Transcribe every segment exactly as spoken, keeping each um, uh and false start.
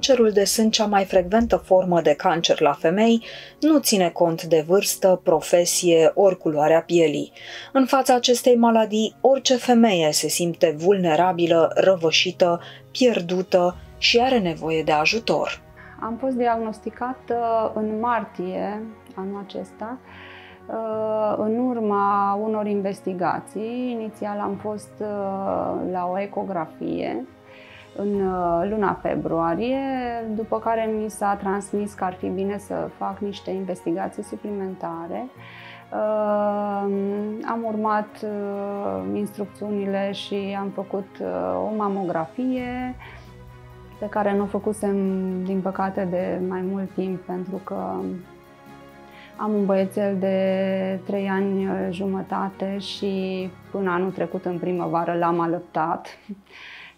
cancerul de sân, cea mai frecventă formă de cancer la femei, nu ține cont de vârstă, profesie ori culoarea pielii. În fața acestei maladii, orice femeie se simte vulnerabilă, răvășită, pierdută și are nevoie de ajutor. Am fost diagnosticată în martie anul acesta, în urma unor investigații. Inițial am fost la o ecografie în luna februarie, după care mi s-a transmis că ar fi bine să fac niște investigații suplimentare. Am urmat instrucțiunile și am făcut o mamografie, pe care nu o făcusem, din păcate, de mai mult timp, pentru că am un băiețel de trei ani jumătate și până anul trecut, în primăvară, l-am alăptat.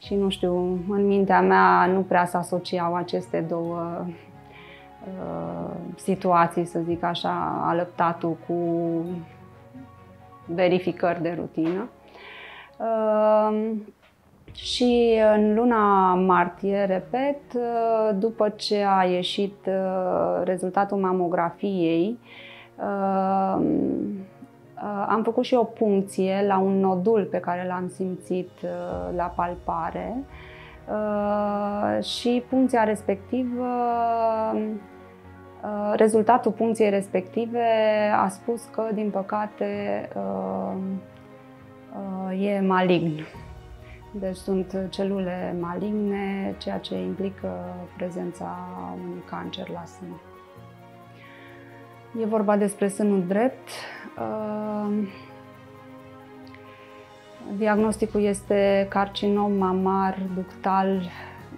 Și nu știu, în mintea mea nu prea se asociau aceste două uh, situații, să zic așa, alăptatul cu verificări de rutină. Uh, Și în luna martie, repet, după ce a ieșit rezultatul mamografiei, am făcut și o puncție la un nodul pe care l-am simțit la palpare și puncția respectivă, rezultatul puncției respective a spus că, din păcate, e malign. Deci sunt celule maligne, ceea ce implică prezența unui cancer la sân. E vorba despre sânul drept. Diagnosticul este carcinom mamar ductal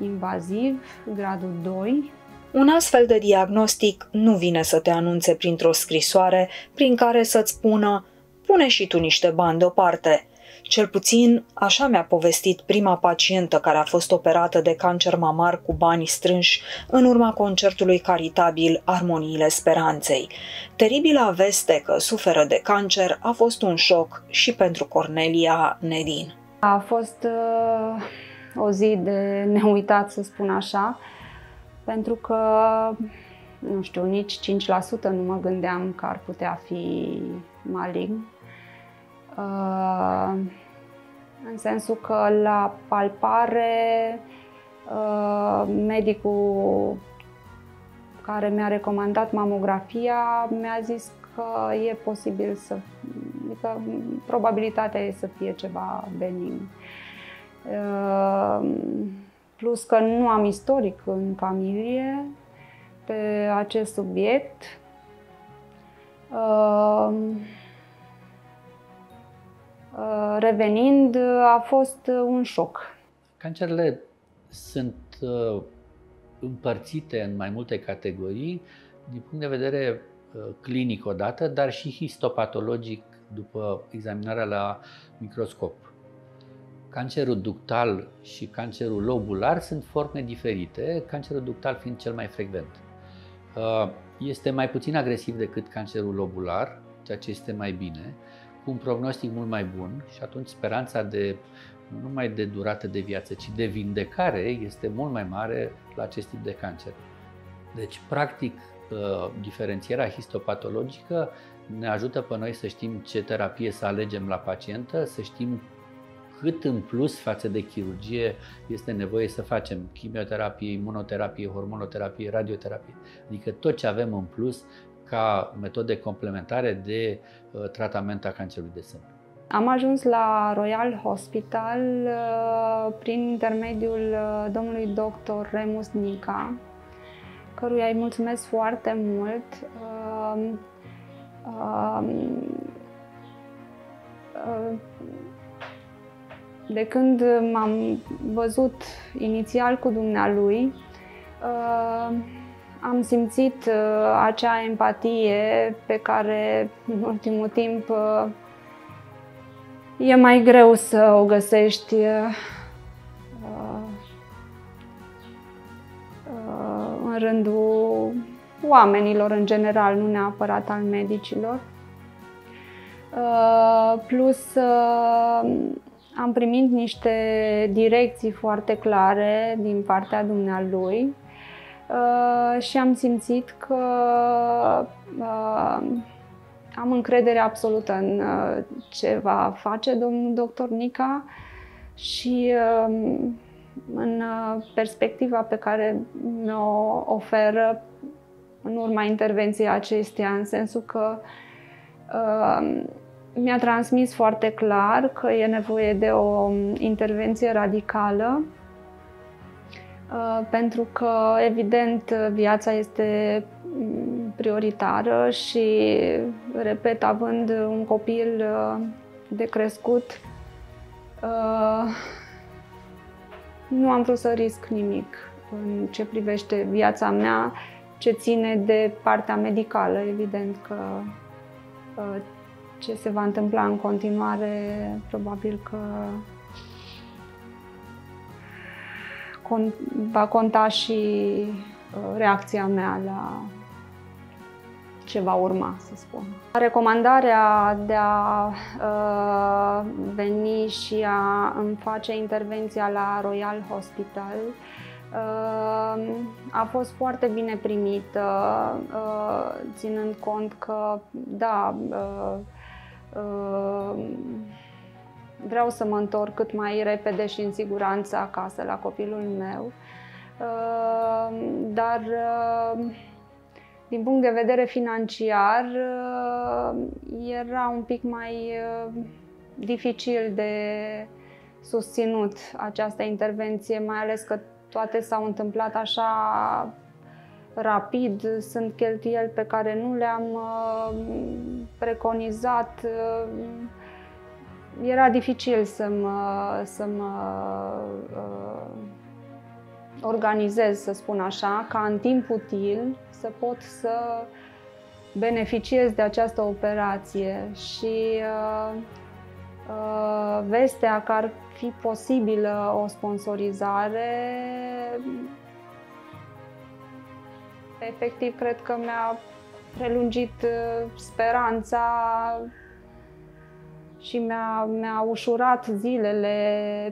invaziv, gradul doi. Un astfel de diagnostic nu vine să te anunțe printr-o scrisoare prin care să-ți spună: pune și tu niște bani deoparte. Cel puțin așa mi-a povestit prima pacientă care a fost operată de cancer mamar cu bani strânși în urma concertului caritabil Armoniile Speranței. Teribila veste că suferă de cancer a fost un șoc și pentru Cornelia Nedin. A fost uh, o zi de neuitat, să spun așa, pentru că, nu știu, nici cinci la sută nu mă gândeam că ar putea fi malign. Uh, în sensul că la palpare uh, medicul care mi-a recomandat mamografia mi-a zis că e posibil să, adică probabilitatea e să fie ceva benign. Uh, plus că nu am istoric în familie pe acest subiect. Uh, Revenind, a fost un șoc. Cancerele sunt împărțite în mai multe categorii, din punct de vedere clinic odată, dar și histopatologic după examinarea la microscop. Cancerul ductal și cancerul lobular sunt forme diferite, cancerul ductal fiind cel mai frecvent. Este mai puțin agresiv decât cancerul lobular, ceea ce este mai bine, cu un prognostic mult mai bun, și atunci speranța de, nu numai de durată de viață, ci de vindecare este mult mai mare la acest tip de cancer. Deci, practic, diferențierea histopatologică ne ajută pe noi să știm ce terapie să alegem la pacientă, să știm cât în plus față de chirurgie este nevoie să facem chimioterapie, imunoterapie, hormonoterapie, radioterapie, adică tot ce avem în plus ca metode complementare de uh, tratament a cancerului de sân. Am ajuns la Royal Hospital uh, prin intermediul uh, domnului doctor Remus Nica, căruia îi mulțumesc foarte mult. Uh, uh, uh, de când m-am văzut inițial cu dumnealui, uh, am simțit uh, acea empatie pe care, în ultimul timp, uh, e mai greu să o găsești uh, uh, în rândul oamenilor în general, nu neapărat al medicilor. Uh, plus, uh, am primit niște direcții foarte clare din partea dumnealui, uh, și am simțit că uh, am încredere absolută în uh, ce va face domnul doctor Nica și uh, în uh, perspectiva pe care mi-o oferă în urma intervenției acesteia, în sensul că uh, mi-a transmis foarte clar că e nevoie de o intervenție radicală, pentru că, evident, viața este prioritară și, repet, având un copil de crescut, nu am vrut să risc nimic în ce privește viața mea, ce ține de partea medicală, evident că ce se va întâmpla în continuare, probabil că va conta și reacția mea la ce va urma, să spun. Recomandarea de a uh, veni și a îmi face intervenția la Royal Hospital uh, a fost foarte bine primită, uh, ținând cont că, da, uh, uh, vreau să mă întorc cât mai repede și în siguranță acasă, la copilul meu. Dar, din punct de vedere financiar, era un pic mai dificil de susținut această intervenție, mai ales că toate s-au întâmplat așa rapid, sunt cheltuieli pe care nu le-am preconizat. Era dificil să mă, să mă uh, organizez, să spun așa, ca în timp util să pot să beneficiez de această operație și uh, uh, vestea că ar fi posibilă o sponsorizare, efectiv, cred că mi-a prelungit speranța și mi-a mi-a ușurat zilele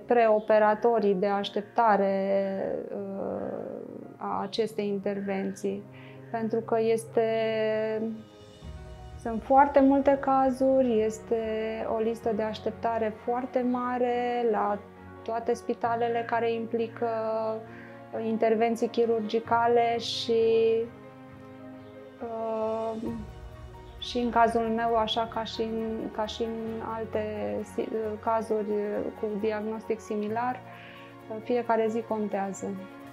preoperatorii de așteptare a acestei intervenții. Pentru că este, sunt foarte multe cazuri, este o listă de așteptare foarte mare la toate spitalele care implică intervenții chirurgicale și uh, și în cazul meu, așa ca și în, ca și în alte cazuri cu diagnostic similar, fiecare zi contează.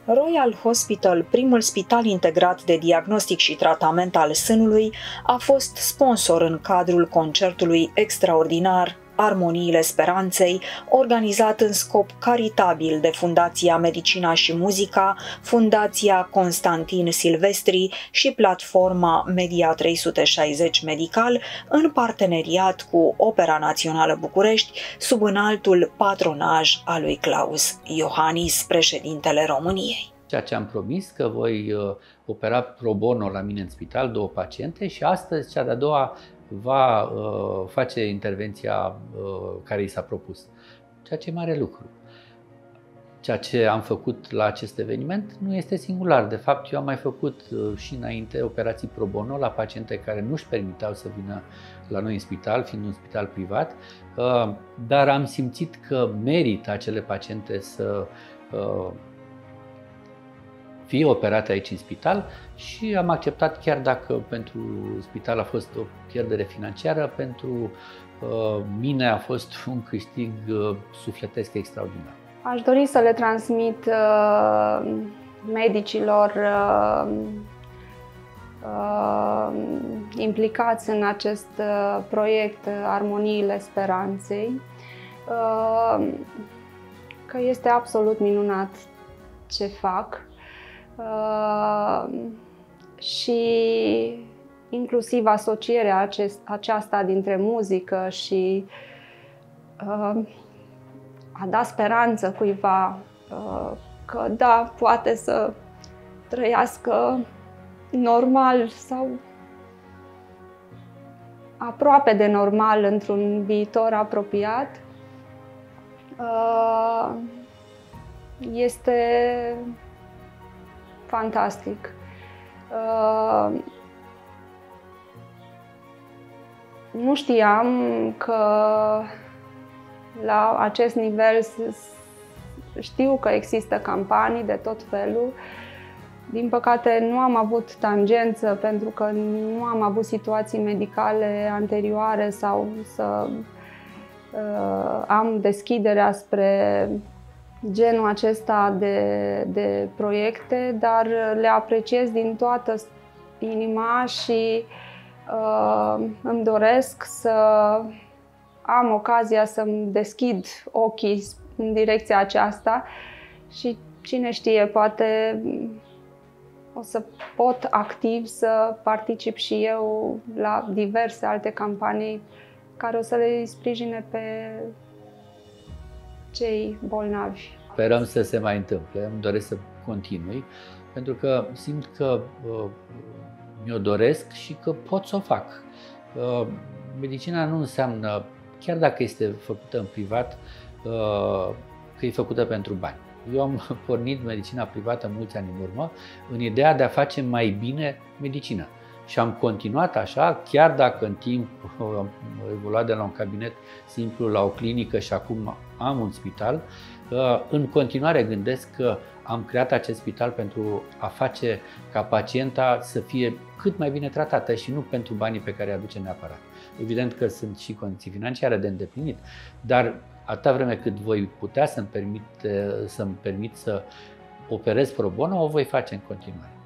Royal Hospital, primul spital integrat de diagnostic și tratament al sânului, a fost sponsor în cadrul concertului extraordinar Armoniile Speranței, organizat în scop caritabil de Fundația Medicina și Muzica, Fundația Constantin Silvestri și platforma Media trei sute șaizeci Medical, în parteneriat cu Opera Națională București, sub înaltul patronaj al lui Claus Iohannis, președintele României. Ceea ce am promis, că voi opera pro bono la mine în spital două paciente, și astăzi cea de-a doua va uh, face intervenția uh, care i s-a propus, ceea ce e mare lucru. Ceea ce am făcut la acest eveniment nu este singular. De fapt, eu am mai făcut uh, și înainte operații pro bono la paciente care nu își permiteau să vină la noi în spital, fiind un spital privat, uh, dar am simțit că merită acele paciente să uh, fie operate aici în spital și am acceptat, chiar dacă pentru spital a fost o pierdere financiară, pentru uh, mine a fost un câștig uh, sufletesc extraordinar. Aș dori să le transmit uh, medicilor uh, uh, implicați în acest uh, proiect Armoniile Speranței uh, că este absolut minunat ce fac. Uh, și inclusiv asocierea acest, aceasta dintre muzică și uh, a da speranță cuiva uh, că da, poate să trăiască normal sau aproape de normal într-un viitor apropiat, uh, este fantastic. Uh, nu știam că la acest nivel știu că există campanii de tot felul. Din păcate nu am avut tangență pentru că nu am avut situații medicale anterioare sau să uh, am deschiderea spre genul acesta de, de proiecte, dar le apreciez din toată inima și uh, îmi doresc să am ocazia să-mi deschid ochii în direcția aceasta și cine știe, poate o să pot activ să particip și eu la diverse alte campanii care o să le sprijine pe cei bolnavi. Sperăm să se mai întâmple, îmi doresc să continui, pentru că simt că uh, mi-o doresc și că pot să o fac. Uh, medicina nu înseamnă, chiar dacă este făcută în privat, uh, că e făcută pentru bani. Eu am pornit medicina privată mulți ani în urmă, în ideea de a face mai bine medicina. Și am continuat așa, chiar dacă în timp am evoluat de la un cabinet simplu la o clinică și acum am un spital, în continuare gândesc că am creat acest spital pentru a face ca pacienta să fie cât mai bine tratată și nu pentru banii pe care îi aduce neapărat. Evident că sunt și condiții financiare de îndeplinit, dar atâta vreme cât voi putea să-mi permit, să-mi permit să operez pro bono, o voi face în continuare.